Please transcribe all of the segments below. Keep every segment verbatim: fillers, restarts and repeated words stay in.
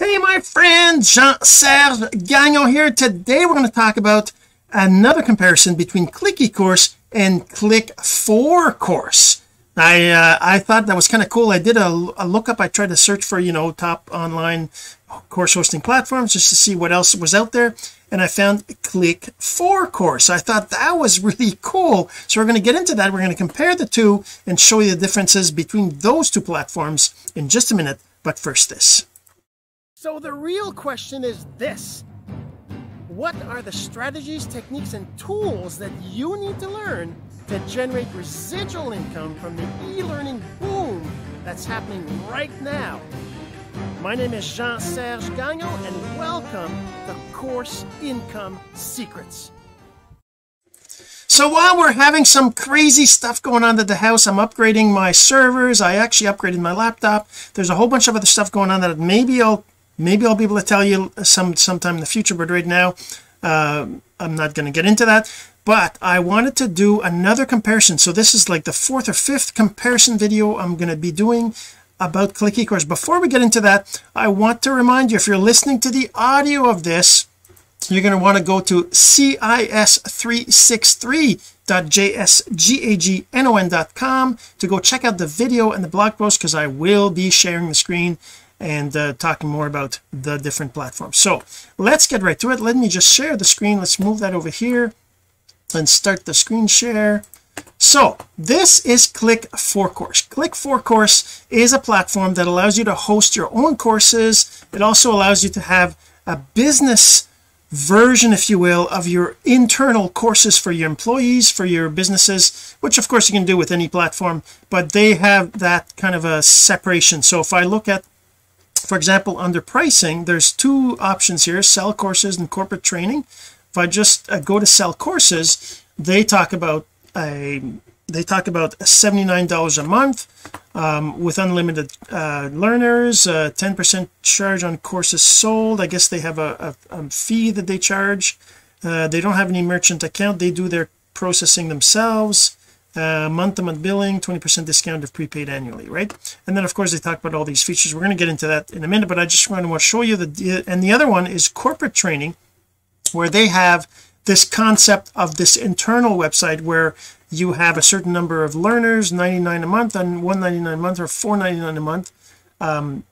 Hey my friend, Jean-Serge Gagnon here. Today we're going to talk about another comparison between Click eCourse and Click for Course. I uh, I thought that was kind of cool. I did a, a lookup. I tried to search for, you know, top online course hosting platforms just to see what else was out there, and I found Click for Course. I thought that was really cool, so we're going to get into that. We're going to compare the two and show you the differences between those two platforms in just a minute, but first this. So the real question is this: what are the strategies, techniques, and tools that you need to learn to generate residual income from the e-learning boom that's happening right now? My name is Jean-Serge Gagnon, and welcome to Course Income Secrets. So while we're having some crazy stuff going on at the house, I'm upgrading my servers. I actually upgraded my laptop. There's a whole bunch of other stuff going on that maybe I'll Maybe I'll be able to tell you some sometime in the future, but right now uh, I'm not going to get into that. But I wanted to do another comparison. So this is like the fourth or fifth comparison video I'm going to be doing about Click eCourse. Before we get into that, I want to remind you, if you're listening to the audio of this, you're going to want to go to C I S three six three dot J S gagnon dot com to go check out the video and the blog post, because I will be sharing the screen and uh, talking more about the different platforms. So let's get right to it. Let me just share the screen. Let's move that over here and start the screen share. So this is Click for Course. Click for Course is a platform that allows you to host your own courses. It also allows you to have a business version, if you will, of your internal courses for your employees, for your businesses, which of course you can do with any platform, but they have that kind of a separation. So if I look at, for example, under pricing, there's two options here: sell courses and corporate training. If I just uh, go to sell courses, they talk about a they talk about seventy-nine dollars a month um, with unlimited uh, learners, uh, ten percent charge on courses sold. I guess they have a, a, a fee that they charge. Uh, they don't have any merchant account. They do their processing themselves. Uh, month-to-month billing, twenty percent discount if prepaid annually, right? And then of course they talk about all these features. We're going to get into that in a minute, but I just want to show you the and the other one is corporate training, where they have this concept of this internal website where you have a certain number of learners, ninety-nine a month and one ninety-nine a month or four ninety-nine a month, um,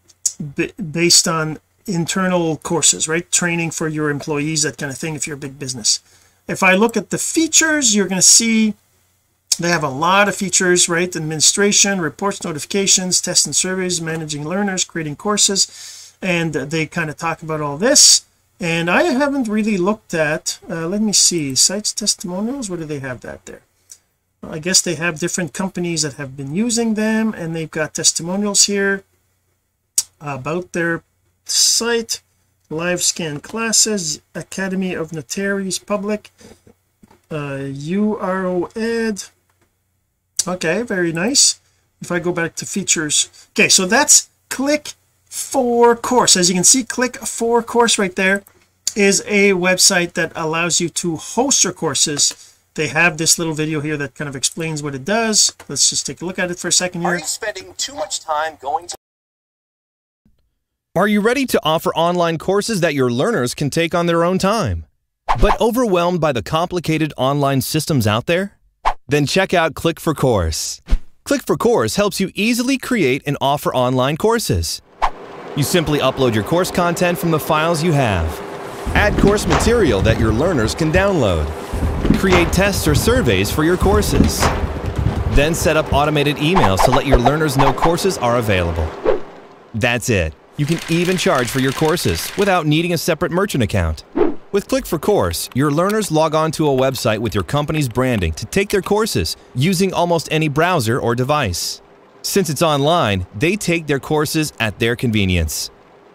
based on internal courses, right? Training for your employees, that kind of thing, if you're a big business. If I look at the features, you're going to see they have a lot of features, right? Administration, reports, notifications, tests and surveys, managing learners, creating courses, and they kind of talk about all this. And I haven't really looked at uh, let me see, sites, testimonials, what do they have that there? Well, I guess they have different companies that have been using them, and they've got testimonials here about their site, live scan classes, Academy of Notaries Public, uh, U R O Ed. Okay, very nice. If I go back to features, okay, so that's Click for Course. As you can see, Click for Course right there is a website that allows you to host your courses. They have this little video here that kind of explains what it does. Let's just take a look at it for a second here. Are you spending too much time going to... Are you ready to offer online courses that your learners can take on their own time, but overwhelmed by the complicated online systems out there? Then check out Click for Course. Click for Course helps you easily create and offer online courses. You simply upload your course content from the files you have, add course material that your learners can download, create tests or surveys for your courses, then set up automated emails to let your learners know courses are available. That's it. You can even charge for your courses without needing a separate merchant account. With Click for Course, your learners log on to a website with your company's branding to take their courses using almost any browser or device. Since it's online, they take their courses at their convenience.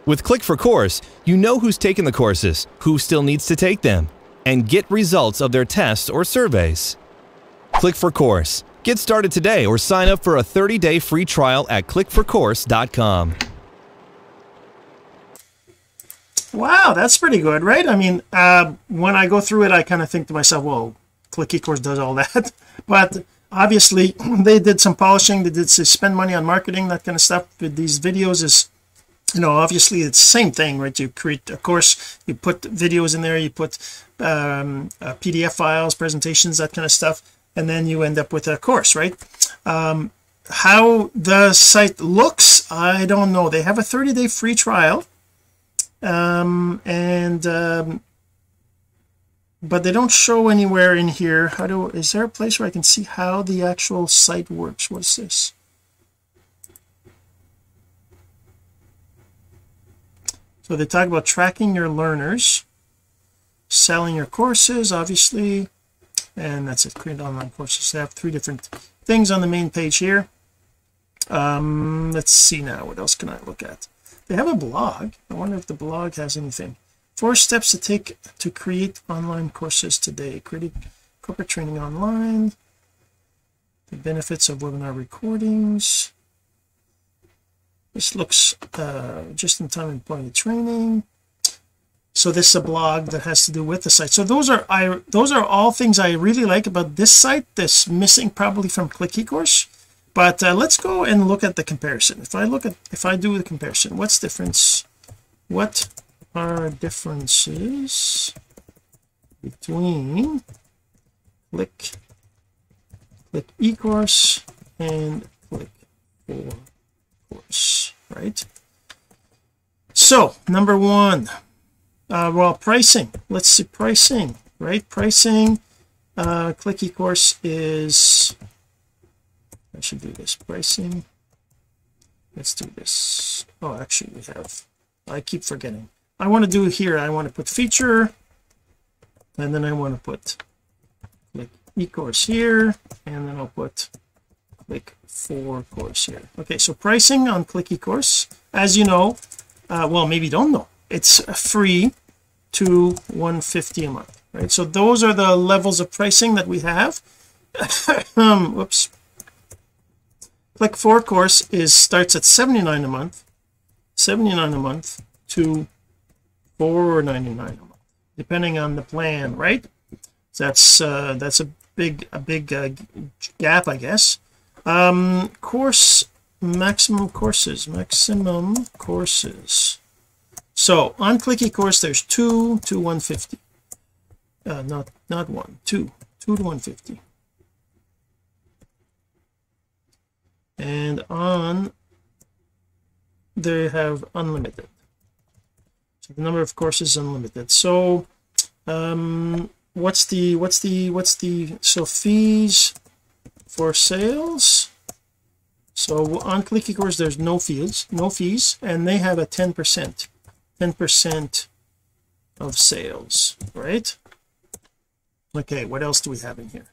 With Click for Course, you know who's taken the courses, who still needs to take them, and get results of their tests or surveys. Click for Course. Get started today or sign up for a thirty day free trial at click for course dot com. Wow, that's pretty good, right? I mean, uh, when I go through it, I kind of think to myself, well, Click eCourse does all that. But obviously they did some polishing. They did spend money on marketing, that kind of stuff. But these videos is you know, obviously it's the same thing, right? You create a course, you put videos in there, you put um uh, P D F files, presentations, that kind of stuff, and then you end up with a course, right? Um how the site looks, I don't know. They have a thirty day free trial, um and um but they don't show anywhere in here. How do is there a place where I can see how the actual site works? What's this? So they talk about tracking your learners, selling your courses, obviously, and that's it. Create online courses. They have three different things on the main page here. Um let's see now, what else can I look at? They have a blog. I wonder if the blog has anything. Four steps to take to create online courses today. Create corporate training online, the benefits of webinar recordings. This looks uh just in time employee training. So this is a blog that has to do with the site. So those are I those are all things I really like about this site, that's missing probably from Click eCourse. But uh, let's go and look at the comparison. If I look at if I do the comparison, what's difference? What are differences between Click Click eCourse and Click four course, right? So number one, uh well, pricing. Let's see pricing, right? Pricing, uh Click eCourse is, I should do this pricing. Let's do this. Oh, actually we have, I keep forgetting. I want to do here, I want to put feature, and then I want to put Click eCourse here, and then I'll put Click four course here. Okay, so pricing on Click eCourse, as you know, uh well, maybe you don't know, it's free to one hundred fifty dollars a month, right? So those are the levels of pricing that we have. um whoops Click four course is starts at seventy-nine dollars a month, seventy-nine dollars a month to four ninety-nine a month, depending on the plan, right? That's uh that's a big a big uh, gap, I guess. Um course maximum courses maximum courses so on Click eCourse there's two to one hundred fifty, uh not not one two two to one hundred fifty, and on they have unlimited. So the number of courses is unlimited. So um what's the what's the what's the so fees for sales? So on Click eCourse there's no fees, no fees, and they have a ten percent ten percent of sales, right? Okay, what else do we have in here?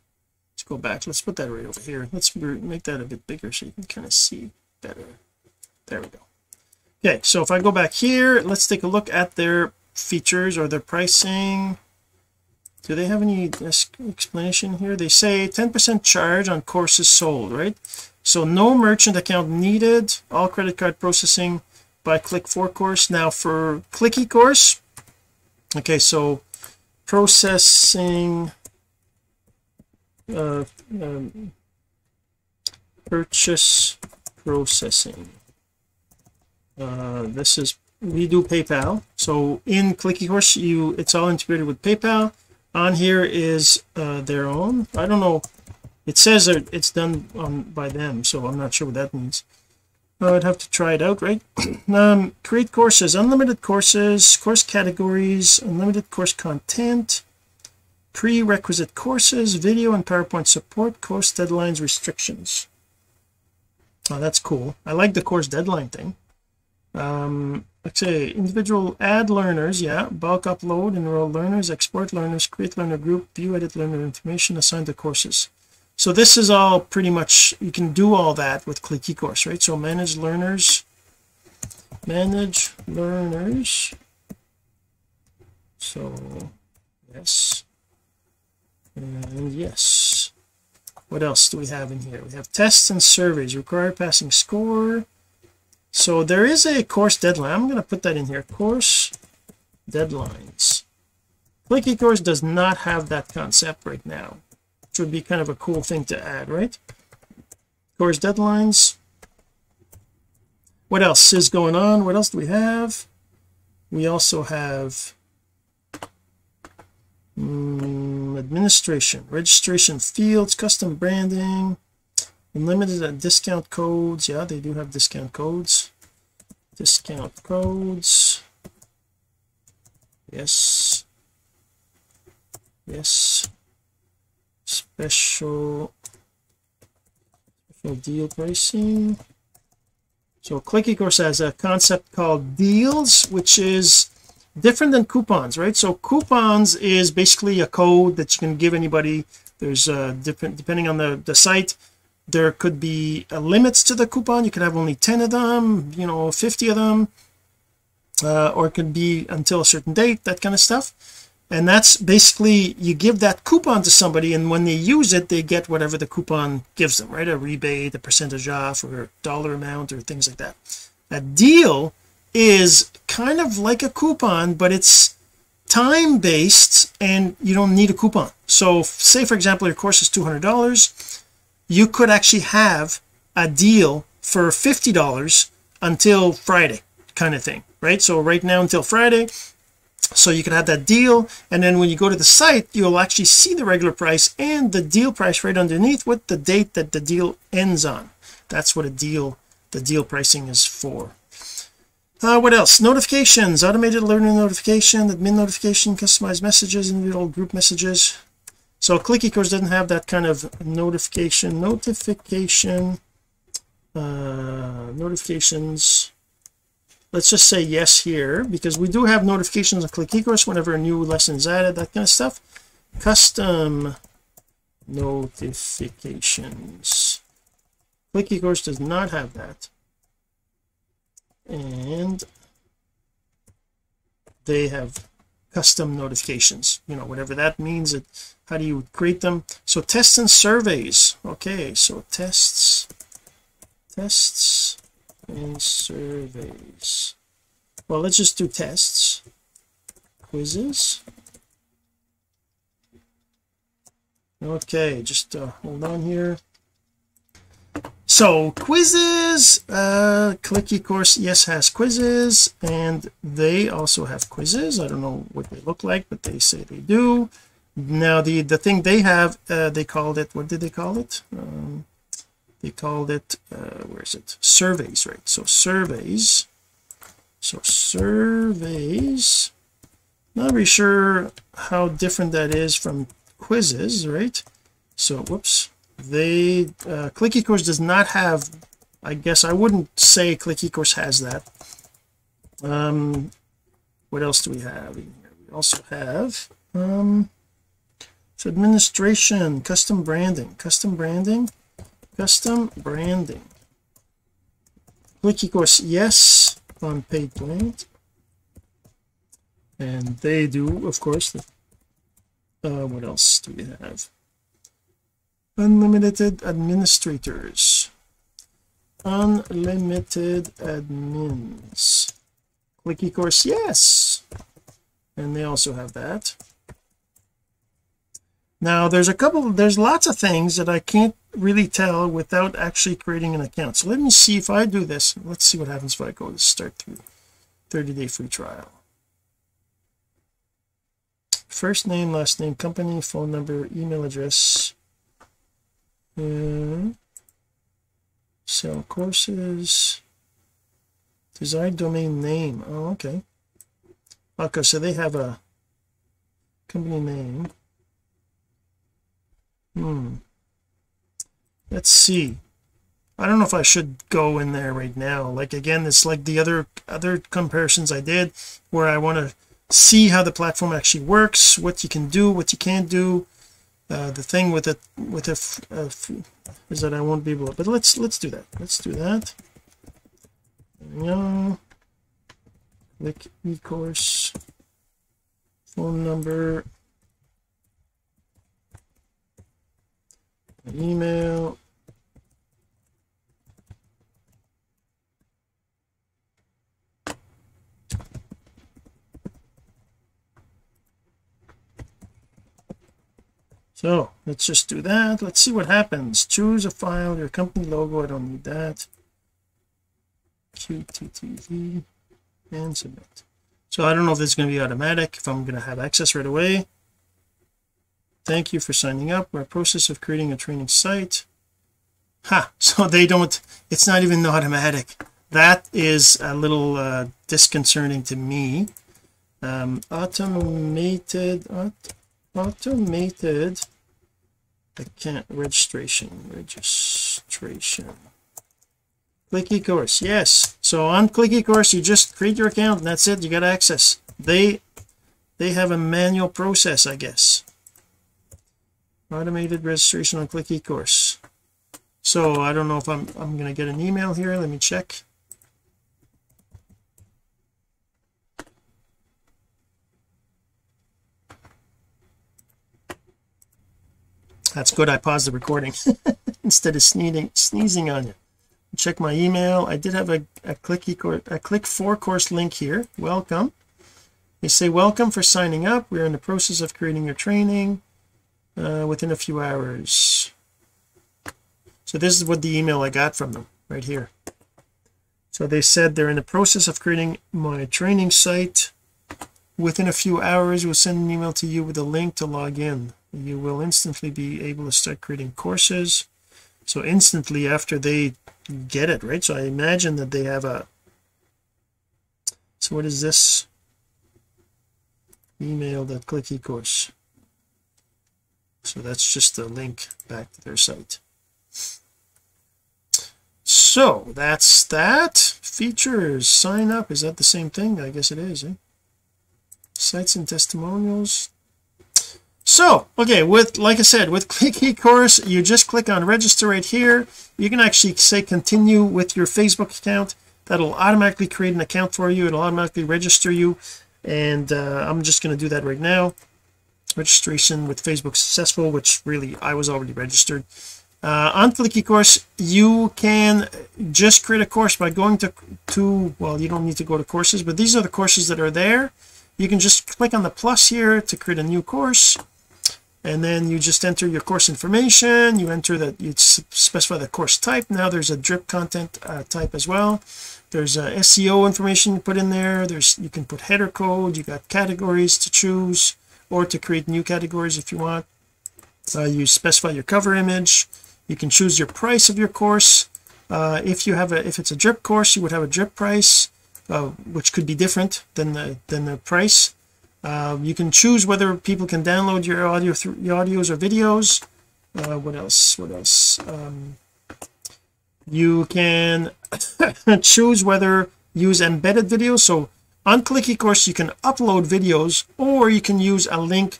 Let's go back, let's put that right over here. Let's make that a bit bigger so you can kind of see better. There we go. Okay, so if I go back here, let's take a look at their features or their pricing. Do they have any explanation here? They say ten percent charge on courses sold, right? So no merchant account needed, all credit card processing by Click four course. Now for Click eCourse, okay, so processing uh um, purchase processing, uh this is, we do PayPal. So in Click eCourse you it's all integrated with PayPal. On here is uh their own, I don't know, it says that it's done um, by them, so I'm not sure what that means. I would have to try it out, right? Um create courses, unlimited courses, course categories, unlimited course content, prerequisite courses, video and PowerPoint support, course deadlines, restrictions. Oh, that's cool. I like the course deadline thing. Um let's say individual, add learners, yeah, bulk upload, enroll learners, export learners, create learner group, view, edit learner information, assign the courses. So this is all pretty much, you can do all that with Click eCourse, right? So manage learners, manage learners, so yes and yes. What else do we have in here? We have tests and surveys, require passing score. So there is a course deadline, I'm going to put that in here, course deadlines. Click eCourse does not have that concept right now, which would be kind of a cool thing to add, right? Course deadlines, what else is going on? What else do we have? We also have um, administration, registration fields, custom branding, unlimited discount codes. Yeah, they do have discount codes. Discount codes. Yes. Yes. Special, special deal pricing. So Click eCourse has a concept called deals, which is different than coupons, right? So coupons is basically a code that you can give anybody. There's a different, depending on the the site, there could be a limits to the coupon. You could have only ten of them, you know, fifty of them, uh, or it could be until a certain date, that kind of stuff. And that's basically, you give that coupon to somebody, and when they use it, they get whatever the coupon gives them, right? A rebate, a percentage off, or a dollar amount, or things like that. A deal is kind of like a coupon, but it's time-based and you don't need a coupon. So say, for example, your course is two hundred dollars. You could actually have a deal for fifty dollars until Friday, kind of thing, right? So right now until Friday, so you can have that deal, and then when you go to the site, you'll actually see the regular price and the deal price right underneath with the date that the deal ends on. That's what a deal, the deal pricing is for. Uh, what else? Notifications, automated learner notification, admin notification, customized messages, individual group messages. So Click eCourse doesn't have that kind of notification, notification, uh, notifications. Let's just say yes here, because we do have notifications on Click eCourse whenever a new lesson is added, that kind of stuff. Custom notifications. Click eCourse does not have that. And they have custom notifications, you know, whatever that means. It, how do you create them? So tests and surveys. Okay, so tests, tests. and surveys. Well, let's just do tests, quizzes. Okay, just uh, hold on here. So quizzes, uh Click eCourse, yes, has quizzes, and they also have quizzes. I don't know what they look like, but they say they do. Now the the thing they have, uh they called it, what did they call it? um They called it, uh, where is it? Surveys, right? So surveys. So surveys. Not really sure how different that is from quizzes, right? So, whoops. They, uh, Click eCourse does not have, I guess I wouldn't say Click eCourse has that. Um, what else do we have in here? We also have, um, so administration, custom branding, custom branding. Custom branding. Click eCourse, yes, on paid plan, and they do, of course. Uh, what else do we have? Unlimited administrators, unlimited admins. Click eCourse, yes, and they also have that. Now there's a couple, there's lots of things that I can't really tell without actually creating an account. So let me see if I do this. Let's see what happens if I go to start through thirty day free trial. First name, last name, company, phone number, email address. Uh, sell courses. Desired domain name. Oh, okay. Okay, so they have a company name. Hmm. Let's see. I don't know if I should go in there right now. Like, again, it's like the other other comparisons I did, where I want to see how the platform actually works, what you can do, what you can't do. Uh, the thing with it, with a, a is that I won't be able to, but let's let's do that. Let's do that. Yeah. Click eCourse. Phone number. Email. So let's just do that. Let's see what happens. Choose a file, your company logo. I don't need that. Q T T V and submit. So I don't know if it's going to be automatic, if I'm going to have access right away. Thank you for signing up. We're in the process of creating a training site. Ha! So they don't, it's not even automatic. That is a little uh, disconcerting to me. Um, automated, aut automated account registration, registration. Click eCourse, yes. So on Click eCourse, you just create your account and that's it. You got access. They they have a manual process, I guess. Automated registration on Click eCourse. So I don't know if I'm I'm going to get an email here. Let me check. That's good. I paused the recording instead of sneezing sneezing on you. Check my email. I did have a, a click eCourse, a Click four Course link here. Welcome. They say welcome for signing up. We're in the process of creating your training uh, within a few hours. So this is what the email I got from them right here. So they said they're in the process of creating my training site. Within a few hours, we'll send an email to you with a link to log in. You will instantly be able to start creating courses. So instantly after they get it, right? So I imagine that they have a, so what is this email that Click eCourse? So that's just a link back to their site. So that's that. Features, sign up, is that the same thing? I guess it is, eh? Sites and testimonials. So okay, with, like I said, with Click eCourse, you just click on register right here. You can actually say continue with your Facebook account. That'll automatically create an account for you. It'll automatically register you, and uh, I'm just going to do that right now. Registration with Facebook successful, which really I was already registered. Uh, on Click eCourse, you can just create a course by going to to well, you don't need to go to courses, but these are the courses that are there. You can just click on the plus here to create a new course, and then you just enter your course information. You enter that, you specify the course type. Now there's a drip content uh, type as well. There's uh, S E O information you put in there. There's, you can put header code. You got categories to choose or to create new categories if you want. Uh, you specify your cover image. You can choose your price of your course. Uh, if you have a, if it's a drip course, you would have a drip price. Uh, which could be different than the than the price. Uh, you can choose whether people can download your audio through your audios or videos. Uh, what else? What else? Um, you can choose whether use embedded videos. So on Click eCourse, you can upload videos, or you can use a link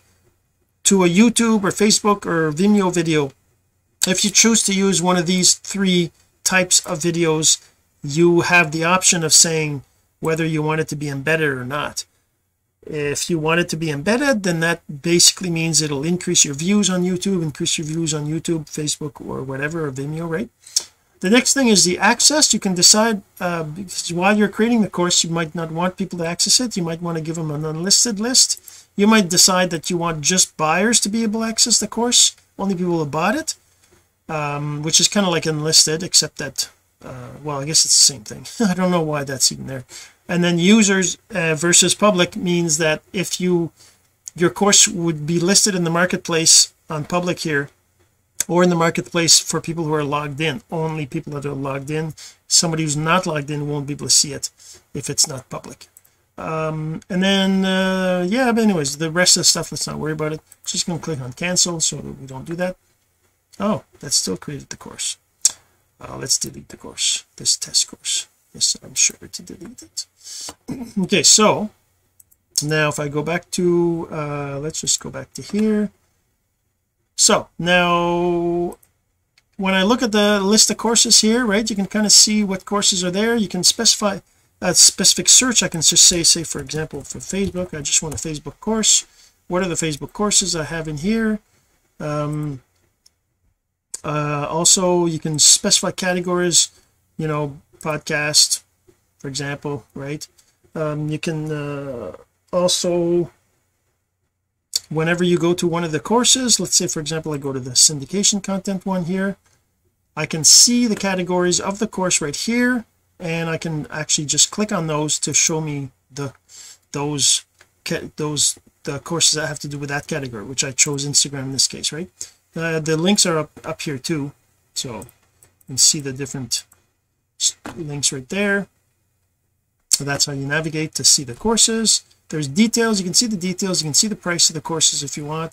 to a YouTube or Facebook or Vimeo video. If you choose to use one of these three types of videos, you have the option of saying whether you want it to be embedded or not. If you want it to be embedded, then that basically means it'll increase your views on YouTube, increase your views on YouTube, Facebook, or whatever, or Vimeo, right? The next thing is the access. You can decide, uh, because while you're creating the course, you might not want people to access it. You might want to give them an unlisted list. You might decide that you want just buyers to be able to access the course, only people who bought it, um, which is kind of like unlisted, except that uh well I guess it's the same thing. I don't know why that's even there. And then users uh, versus public means that if you your course would be listed in the marketplace on public here, or in the marketplace for people who are logged in. Only people that are logged in. Somebody who's not logged in won't be able to see it if it's not public. Um and then uh yeah, but anyways, the rest of the stuff, let's not worry about it. Just gonna click on cancel so we don't do that. Oh, that still created the course. Uh, let's delete the course, this test course. Yes, I'm sure to delete it. Okay, so now if I go back to uh let's just go back to here. So now when I look at the list of courses here, right, you can kind of see what courses are there. You can specify a specific search. I can just say say for example for Facebook, I just want a Facebook course. What are the Facebook courses I have in here? um uh also you can specify categories, you know, podcast for example, right? Um you can uh also, whenever you go to one of the courses, let's say for example I go to the syndication content one here, I can see the categories of the course right here. and I can actually just click on those to show me the those those the courses that have to do with that category, which I chose Instagram in this case, right? Uh, the links are up up here too, so you can see the different links right there. So that's how you navigate to see the courses. There's details, you can see the details, you can see the price of the courses if you want.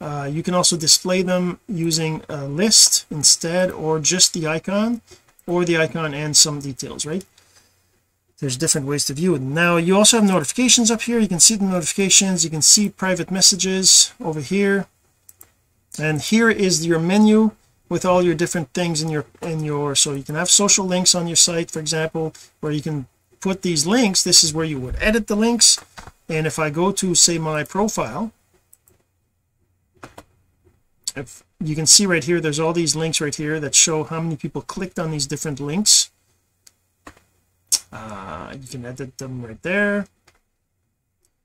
Uh, you can also display them using a list instead, or just the icon, or the icon and some details, right? There's different ways to view it. Now you also have notifications up here. You can see the notifications, you can see private messages over here, and here is your menu with all your different things in your in your so you can have social links on your site, for example, where you can put these links. This is where you would edit the links. And if I go to, say, my profile, if you can see right here, there's all these links right here that show how many people clicked on these different links. Uh, you can edit them right there.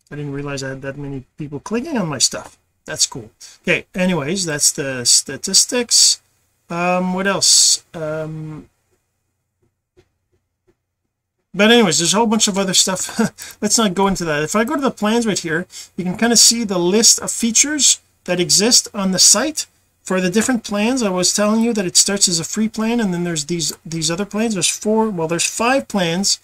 I didn't realize I had that many people clicking on my stuff. That's cool. Okay, anyways, that's the statistics. Um what else? Um but anyways, there's a whole bunch of other stuff. Let's not go into that. If I go to the plans right here, you can kind of see the list of features that exist on the site for the different plans. I was telling you that it starts as a free plan, and then there's these these other plans. There's four well there's five plans,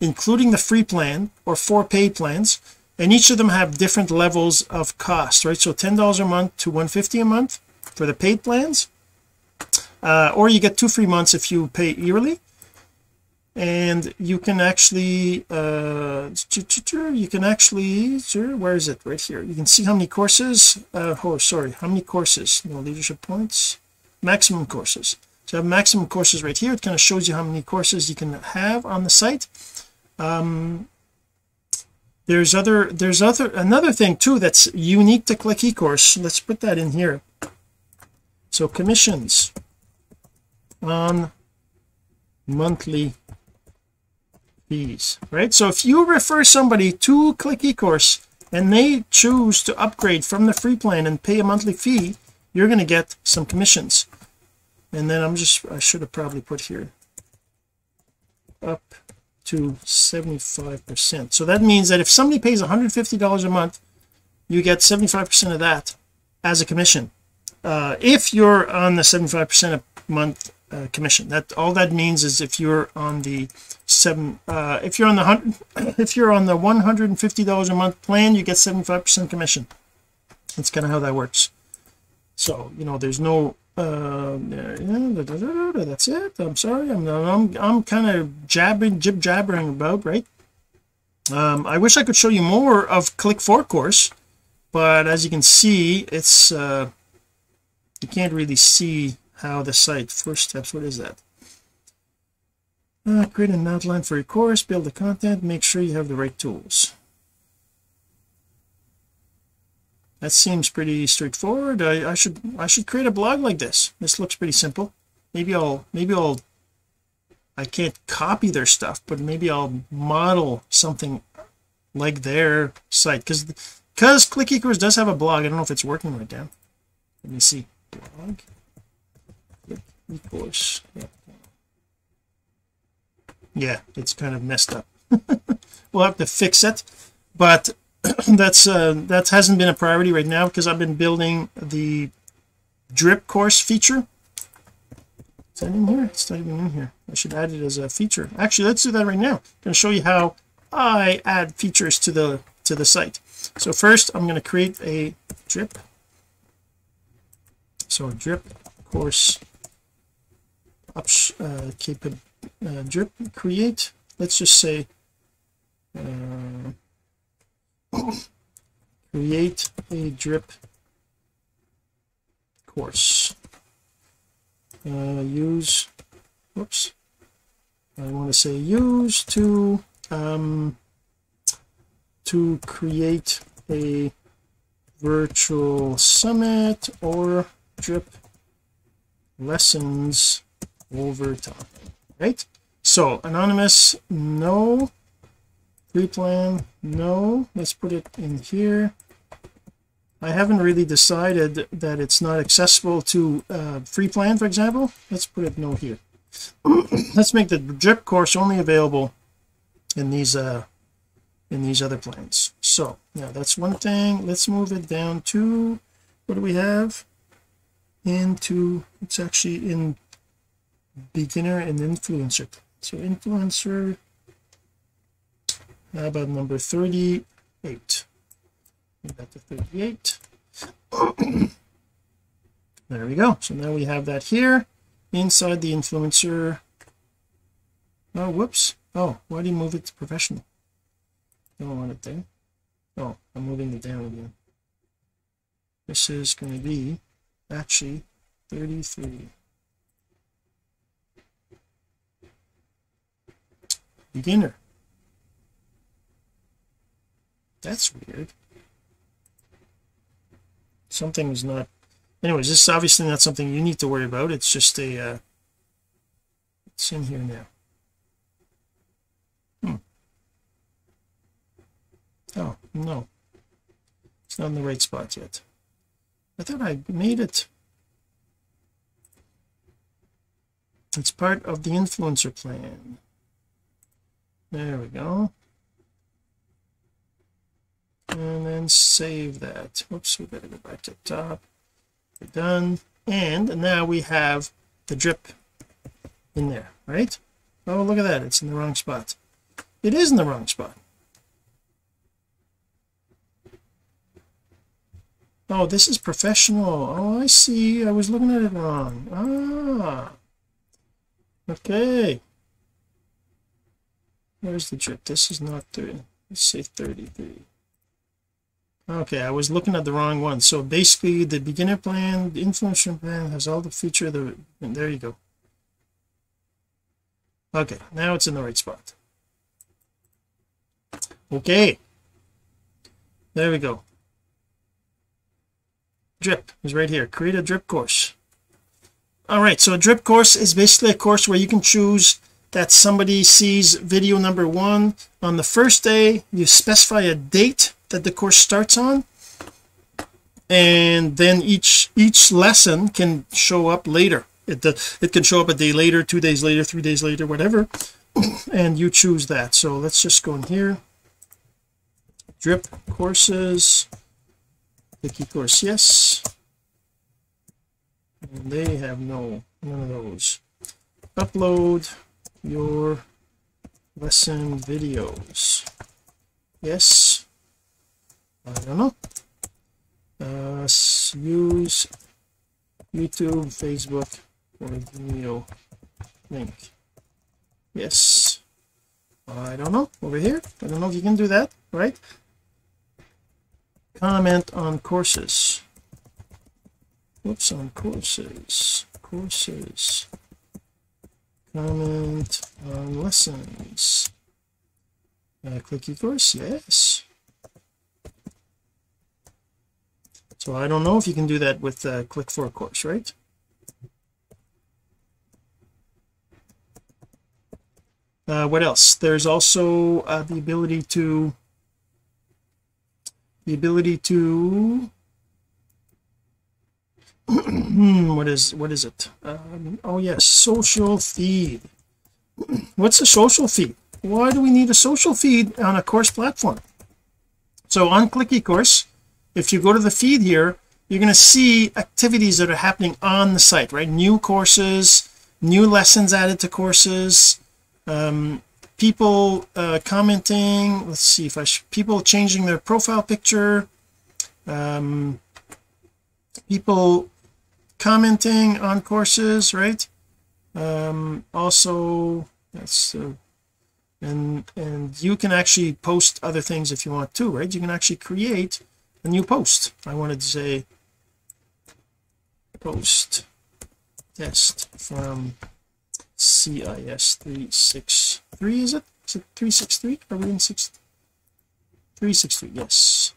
including the free plan, or four paid plans, and each of them have different levels of cost, right? So ten dollars a month to one hundred fifty dollars a month for the paid plans, uh, or you get two free months if you pay yearly. And you can actually uh you can actually where is it right here you can see how many courses uh oh sorry how many courses no leadership points maximum courses. So I have maximum courses right here. It kind of shows you how many courses you can have on the site. um there's other there's other another thing too that's unique to Click eCourse. Let's put that in here. So commissions on monthly fees, right? So if you refer somebody to Click eCourse and they choose to upgrade from the free plan and pay a monthly fee, you're going to get some commissions. And then I'm just I should have probably put here up to seventy-five percent. So that means that if somebody pays one hundred fifty dollars a month, you get seventy-five percent of that as a commission, uh if you're on the seventy-five percent a month Uh, commission. That all that means is if you're on the seven uh if you're on the hundred if you're on the one hundred fifty dollars a month plan, you get seventy-five percent commission. That's kind of how that works. So you know, there's no uh that's it. I'm sorry, I'm I'm, I'm kind of jabbing jib jabbering about, right? um I wish I could show you more of Click four course, but as you can see, it's uh you can't really see how the site first steps. What is that? Uh, create an outline for your course, build the content, make sure you have the right tools. That seems pretty straightforward. I, I should I should create a blog like this. This looks pretty simple. Maybe I'll maybe I'll I can't copy their stuff, but maybe I'll model something like their site, because because Click eCourse does have a blog. I don't know if it's working right now. Let me see. Blog. eCourse. Yeah. yeah it's kind of messed up. We'll have to fix it, but that's uh that hasn't been a priority right now, because I've been building the drip course feature. Is that in here? It's not even in here. I should add it as a feature. Actually, let's do that right now. I'm going to show you how I add features to the to the site. So first I'm going to create a drip so drip course Uh, keep it uh, drip create let's just say uh, create a drip course. Uh, use whoops I want to say use to um to create a virtual summit or drip lessons over time, right? So anonymous, no. Free plan, no. Let's put it in here. I haven't really decided that it's not accessible to uh free plan, for example. Let's put it no here. let's make the drip course only available in these uh in these other planes. So now that's one thing. Let's move it down to, what do we have, into, it's actually in beginner and influencer. So influencer, how about number thirty-eight? We got the thirty-eight. There we go. So now we have that here inside the influencer. Oh, whoops. Oh, why do you move it to professional? I don't want it there. Oh, I'm moving it down again. This is going to be actually thirty-three. Beginner. That's weird. Something is not, anyways, this is obviously not something you need to worry about. It's just a uh it's in here now. hmm. Oh no, it's not in the right spot yet. I thought I made it. It's part of the influencer plan. There we go. And then save that. Oops, we better go back to the top. We're done. And now we have the drip in there, right? Oh, look at that. It's in the wrong spot. It is in the wrong spot. Oh, this is professional. Oh, I see. I was looking at it wrong. Ah. Okay. Where's the drip? This is not thirty. Let's say thirty-three. Okay, I was looking at the wrong one. So basically the beginner plan, the influencer plan has all the feature the, and there you go. Okay, now it's in the right spot. Okay, there we go. Drip is right here. Create a drip course. All right, so a drip course is basically a course where you can choose that somebody sees video number one on the first day. You specify a date that the course starts on, and then each each lesson can show up later. It it can show up a day later, two days later, three days later, whatever, and you choose that. So let's just go in here, drip courses, Click eCourse, yes, and they have no none of those. Upload your lesson videos, yes. I don't know. Uh, use YouTube, Facebook, or Vimeo link. Yes. I don't know. Over here. I don't know if you can do that, right? Comment on courses. Whoops, on courses. Courses. Comment on lessons. Uh, Click eCourse, yes. So I don't know if you can do that with uh, Click four Course, right? Uh, what else? There's also uh, the ability to the ability to what is what is it? Um, oh yes, social feed. What's a social feed? Why do we need a social feed on a course platform? So on Click eCourse, if you go to the feed here, you're going to see activities that are happening on the site, right? New courses, new lessons added to courses, um, people uh, commenting. Let's see if I sh people changing their profile picture, um, people commenting on courses, right? Um, also, that's uh, and and you can actually post other things if you want to, right? You can actually create a new post. I wanted to say post test from C I S three sixty-three. Is it, is it three sixty-three? Are we in six three sixty-three? Yes.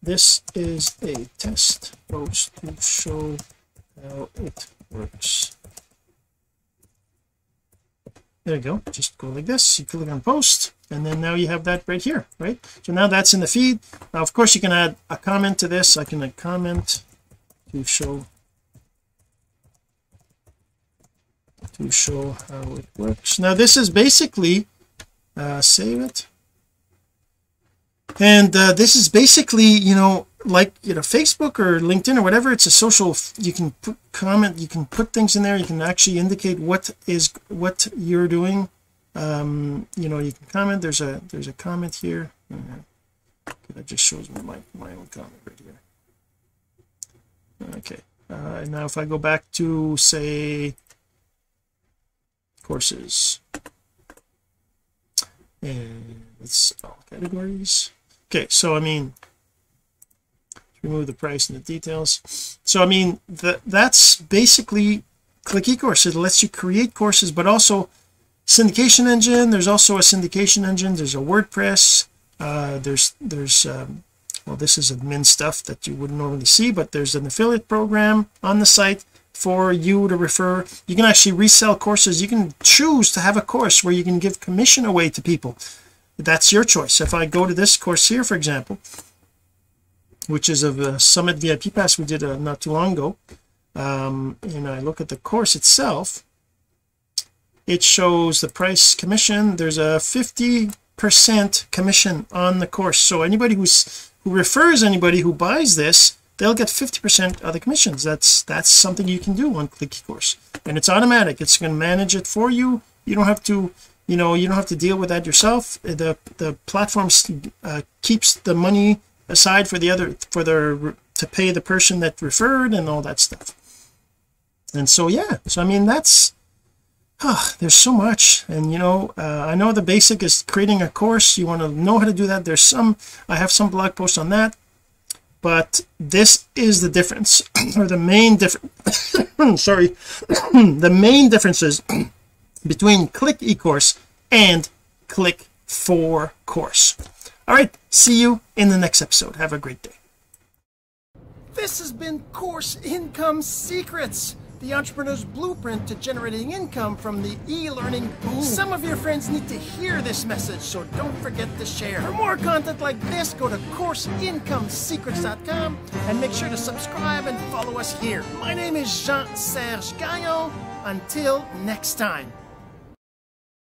This is a test post to show how it works. There you go. Just go like this. You click on post, and then now you have that right here, right? So now that's in the feed. Now of course you can add a comment to this. I can add comment to show to show how it works. Now this is basically uh save it, and uh, this is basically, you know, like, you know, Facebook or LinkedIn or whatever, it's a social, you can put comment, you can put things in there, you can actually indicate what is what you're doing. Um you know, you can comment. There's a there's a comment here. Okay, that just shows me my, my own comment right here. Okay, uh and now if I go back to, say, courses, and it's all categories. Okay, so I mean, remove the price and the details. So I mean, that that's basically Click eCourse. It lets you create courses, but also syndication engine. There's also a syndication engine. There's a WordPress. Uh, there's there's um, well, this is admin stuff that you wouldn't normally see, but there's an affiliate program on the site for you to refer. You can actually resell courses. You can choose to have a course where you can give commission away to people. That's your choice. If I go to this course here, for example, which is of a Summit V I P Pass we did uh, not too long ago, um, and I look at the course itself, it shows the price, commission. There's a fifty percent commission on the course, so anybody who's who refers anybody who buys this, they'll get fifty percent of the commissions. That's that's something you can do on Click eCourse, and it's automatic. It's going to manage it for you. You don't have to, you know, you don't have to deal with that yourself. The the platform uh, keeps the money aside for the other for the to pay the person that referred and all that stuff. And so yeah, so I mean, that's oh, there's so much. And you know, uh, I know the basic is creating a course. You want to know how to do that. There's some, I have some blog posts on that, but this is the difference, or the main difference sorry the main differences between Click eCourse and Click for Course. All right, see you in the next episode. Have a great day. This has been Course Income Secrets, the entrepreneur's blueprint to generating income from the e-learning boom. Some of your friends need to hear this message, so don't forget to share. For more content like this, go to course income secrets dot com and make sure to subscribe and follow us here. My name is Jean-Serge Gagnon. Until next time.